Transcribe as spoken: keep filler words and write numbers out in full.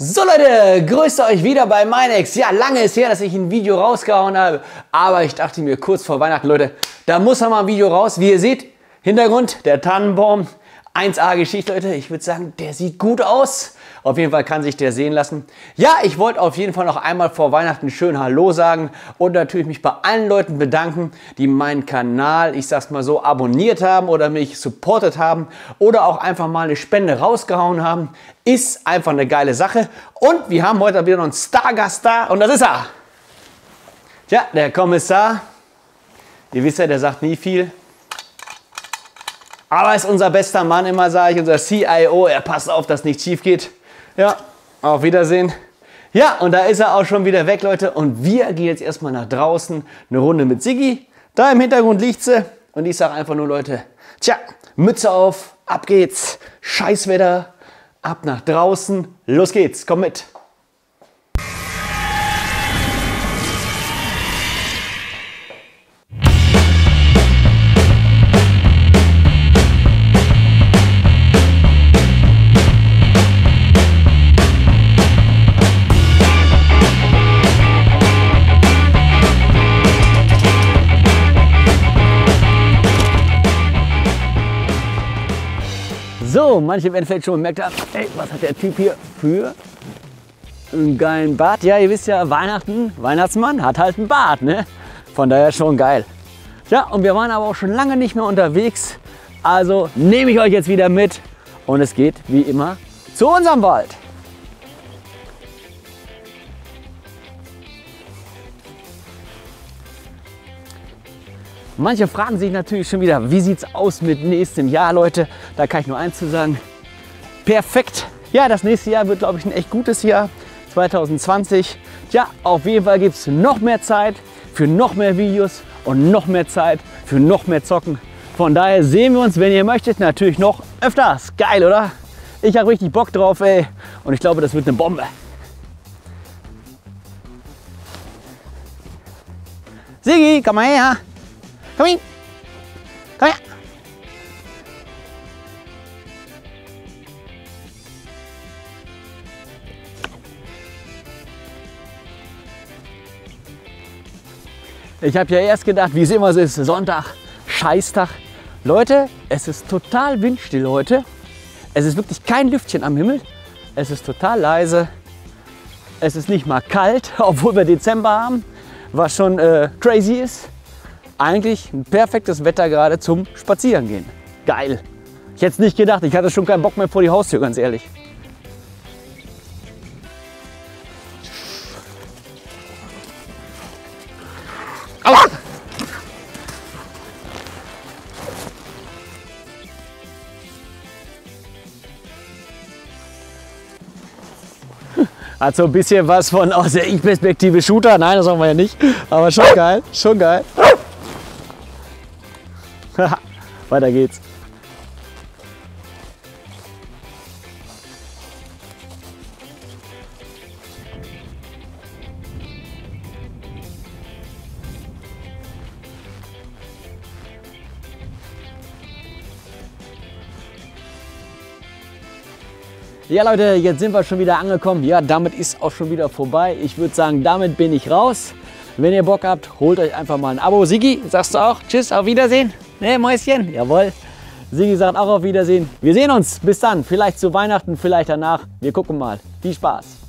So Leute, grüßt euch wieder bei MeyneX. Ja, lange ist her, dass ich ein Video rausgehauen habe, aber ich dachte mir kurz vor Weihnachten, Leute, da muss ja mal ein Video raus. Wie ihr seht, Hintergrund, der Tannenbaum, eins A Geschichte, Leute. Ich würde sagen, der sieht gut aus. Auf jeden Fall kann sich der sehen lassen. Ja, ich wollte auf jeden Fall noch einmal vor Weihnachten schön Hallo sagen und natürlich mich bei allen Leuten bedanken, die meinen Kanal, ich sag's mal so, abonniert haben oder mich supportet haben oder auch einfach mal eine Spende rausgehauen haben. Ist einfach eine geile Sache. Und wir haben heute wieder noch einen Stargast da. Und das ist er. Tja, der Kommissar. Ihr wisst ja, der sagt nie viel. Aber ist unser bester Mann immer, sage ich, unser C I O. Er passt auf, dass nichts schief geht. Ja, auf Wiedersehen. Ja, und da ist er auch schon wieder weg, Leute. Und wir gehen jetzt erstmal nach draußen. Eine Runde mit Siggi. Da im Hintergrund liegt sie. Und ich sage einfach nur, Leute, tja, Mütze auf, ab geht's. Scheißwetter. Ab nach draußen. Los geht's, komm mit. So, manche werden vielleicht schon bemerkt haben, ey, was hat der Typ hier für einen geilen Bart? Ja, ihr wisst ja, Weihnachten, Weihnachtsmann hat halt einen Bart, ne? Von daher schon geil. Ja, und wir waren aber auch schon lange nicht mehr unterwegs, also nehme ich euch jetzt wieder mit und es geht wie immer zu unserem Wald. Manche fragen sich natürlich schon wieder, wie sieht es aus mit nächstem Jahr, Leute? Da kann ich nur eins zu sagen, perfekt. Ja, das nächste Jahr wird, glaube ich, ein echt gutes Jahr, zwanzig zwanzig. Tja, auf jeden Fall gibt es noch mehr Zeit für noch mehr Videos und noch mehr Zeit für noch mehr Zocken. Von daher sehen wir uns, wenn ihr möchtet, natürlich noch öfters. Geil, oder? Ich habe richtig Bock drauf, ey. Und ich glaube, das wird eine Bombe. Siggi, komm mal her. Komm hin! Komm her! Ich habe ja erst gedacht, wie es immer so ist, Sonntag, Scheißtag. Leute, es ist total windstill heute. Es ist wirklich kein Lüftchen am Himmel. Es ist total leise. Es ist nicht mal kalt, obwohl wir Dezember haben, was schon äh, crazy ist. Eigentlich ein perfektes Wetter gerade zum Spazierengehen. Geil. Ich hätte es nicht gedacht. Ich hatte schon keinen Bock mehr vor die Haustür, ganz ehrlich. Aua! Hat so ein bisschen was von aus der Ich-Perspektive Shooter. Nein, das machen wir ja nicht. Aber schon geil. Schon geil. Weiter geht's. Ja Leute, jetzt sind wir schon wieder angekommen. Ja, damit ist auch schon wieder vorbei. Ich würde sagen, damit bin ich raus. Wenn ihr Bock habt, holt euch einfach mal ein Abo. Siggi, sagst du auch? Tschüss, auf Wiedersehen. Ne, Mäuschen, jawohl. Siggi sagt auch auf Wiedersehen. Wir sehen uns. Bis dann. Vielleicht zu Weihnachten, vielleicht danach. Wir gucken mal. Viel Spaß.